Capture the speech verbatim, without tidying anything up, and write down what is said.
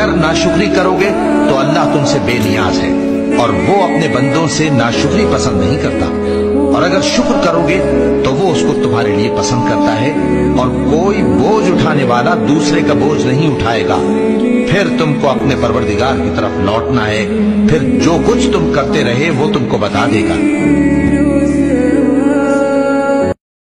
अगर नाशुक्री करोगे तो अल्लाह तुमसे बेनियाज है और वो अपने बंदों से नाशुक्री पसंद नहीं करता, और अगर शुक्र करोगे तो वो उसको तुम्हारे लिए पसंद करता है और कोई बोझ उठाने वाला दूसरे का बोझ नहीं उठाएगा। फिर तुमको अपने परवरदिगार की तरफ लौटना है, फिर जो कुछ तुम करते रहे वो तुमको बता देगा।